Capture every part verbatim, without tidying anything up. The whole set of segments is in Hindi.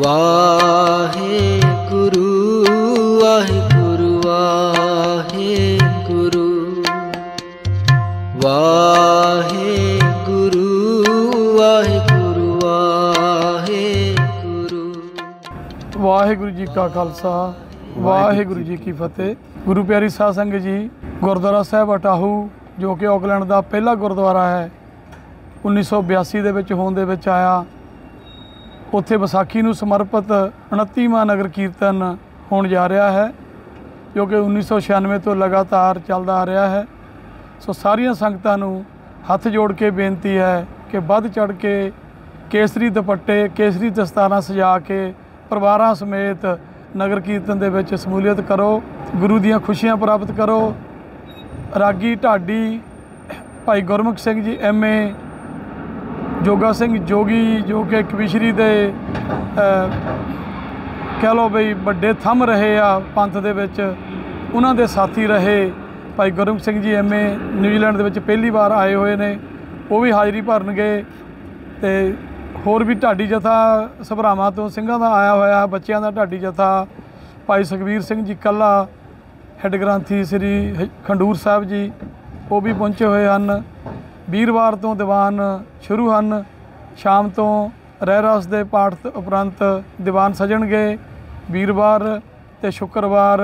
वाहे गुरु वाहे गुरु वाहे गुरु वाहे गुरु वाहे गुरु वाहे गुरु। वाहेगुरु जी का खालसा वाहेगुरु जी की फतेह। गुरु प्यारी साध संगत जी, गुरुद्वारा साहब ओटाहू जो कि ऑकलैंड का पहला गुरुद्वारा है उन्नीस सौ बयासी के होने के आया। उत्थे वैसाखी नूं समर्पित उनतीसवां नगर कीर्तन होने जा रहा है जो कि उन्नीस सौ छियानवे तो लगातार चलता आ रहा है। सो सारिया संगतां नूं हथ जोड़ के बेनती है कि वध चढ़ के केसरी दुपट्टे केसरी दस्ताना सजा के परिवारां समेत नगर कीर्तन दे विच शमूलियत करो, गुरु दीआं खुशियां प्राप्त करो। रागी ढाडी भाई गुरमुख सिंह जी एम ए, जोग सिंह जोगी जो कि कविशरी दे कह लो बई बड़े थम रहे आ पंथ दे विच, उन्हां दे साथी रहे। भाई Gurmukh Singh ji M A New Zealand दे विच पहली बार आए हुए ने, वो भी हाजरी भरनगे। ते होर भी ढाडी जथा सभरावां तो सिंघां दा आया होया, बच्चों का ढाडी जथा। भाई सुखबीर सिंह जी कला हैड ग्रंथी श्री खंडूर साहब जी वो भी पहुँचे हुए हैं। वीरवार तो दीवान शुरू हैं, शाम तो रहरास के पाठ उपरंत दीवान सजणगे। वीरवार तो शुक्रवार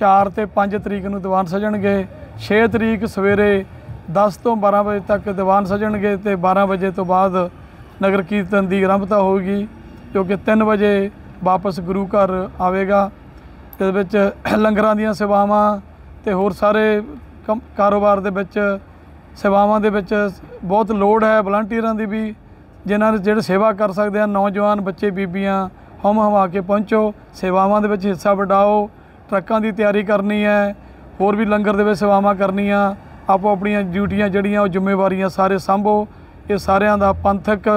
चार तो पाँच तरीक नूं दीवान सजणगे। छे तरीक सवेरे दस तो बारह बजे तक दीवान सजणगे तो बारह बजे तो बाद नगर कीर्तन की आरंभता होगी जो कि तीन बजे वापस गुरु घर आएगा। इस विच लंगरां दीआं सेवावां ते होर सारे कम कारोबार दे विच सेवावां दे विच बहुत लोड़ है वलंटियरां दी भी, जिन्हां ने जिहड़े सेवा कर सकदे आ। नौजवान बच्चे बीबियां हम हम आ के पहुंचो, सेवावां दे विच हिस्सा वडाओ। ट्रकां दी तैयारी करनी है, होर भी लंगर दे विच सेवावां करनियां, आपो अपणियां ड्यूटियां जड़ियां ओह जिम्मेवारियां सारे संभो। ये सारियां दा पंथक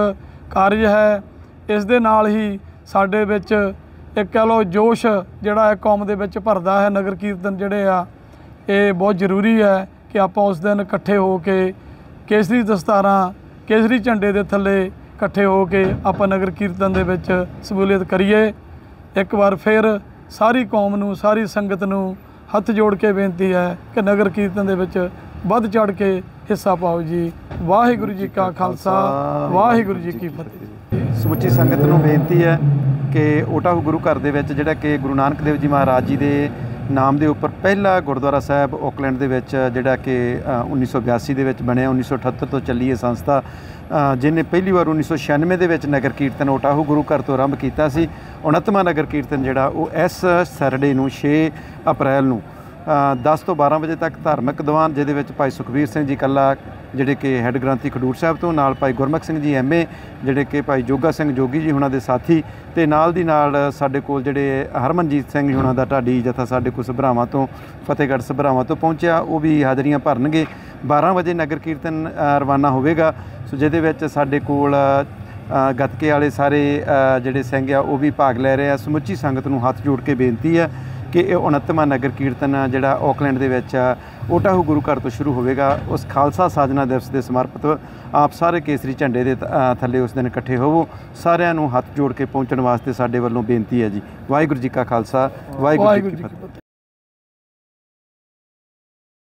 कार्य है। इस दे नाल ही साडे विच एक कह लो जोश जिहड़ा है कौम दे विच भरदा है। नगर कीर्तन जिहड़े आ ये बहुत जरूरी है कि आपां उस दिन इकट्ठे हो के केसरी दस्तारां केसरी झंडे दे थल्ले इकट्ठे हो के आपां नगर कीर्तन दे विच शमूलियत करिए। एक बार फिर सारी कौम नूं सारी संगत नूं हथ जोड़ के बेनती है कि नगर कीर्तन दे विच वध चढ़ के हिस्सा पाओ जी। वाहिगुरू जी का खालसा वाहिगुरू जी की फतेह। समुची संगत नूं बेनती है कि ओटाहू गुरु घर दे विच जिहड़ा कि गुरु नानक देव जी महाराज जी दे नाम के उपर पहला गुरुद्वारा साहब ऑकलैंड के जोड़ा कि उन्नीस सौ बयासी बनया, उन्नीस सौ अठहत्तर तो चली है संस्था, जिन्हें पहली बार उन्नीस सौ छियानवे के नगर कीर्तन ओटाहू गुरु घर तो आरंभ किया। उनतीसवां नगर कीर्तन जोड़ा वो इस सैटरडे नूं छे अप्रैल नूं दस तो बारह बजे तक धार्मिक दीवान जिहदे भाई सुखबीर सिंह जी कला जिहड़े कि हैड ग्रंथी खडूर साहब तो नाल भाई गुरमुख सिंह जी एम ए जिहड़े कि भाई जोगा सिंह जोगी जी उन्हां दे साथी ते नाल दी नाल साडे कोल जिहड़े हरमनजीत सिंह जी उन्हां दा ढाडी जथा साडे कोल सभरावां तो फतेहगढ़ सभरावां तो पहुंचया, वो भी हाजरियां भरनगे। बारह बजे नगर कीर्तन रवाना होवेगा। सो जिहदे विच साडे कोल गतके वाले सारे जिहड़े सिंह आ वो भी भाग लै रहे आ। समुची संगत नूं हथ जोड़ के बेनती है कि उनतीसवां नगर कीर्तन जिहड़ा ऑकलैंड के ओटाहू गुरु घर तो शुरू होगा। उस खालसा साजना दिवस के समर्पित आप सारे केसरी झंडे के थले उस दिन इकट्ठे होवो। सारिआं नूं हथ जोड़ के पहुँचण वास्ते साडे वल्लों बेनती है जी। वाहिगुरू जी का खालसा वाहिगुरू जी की फतेह।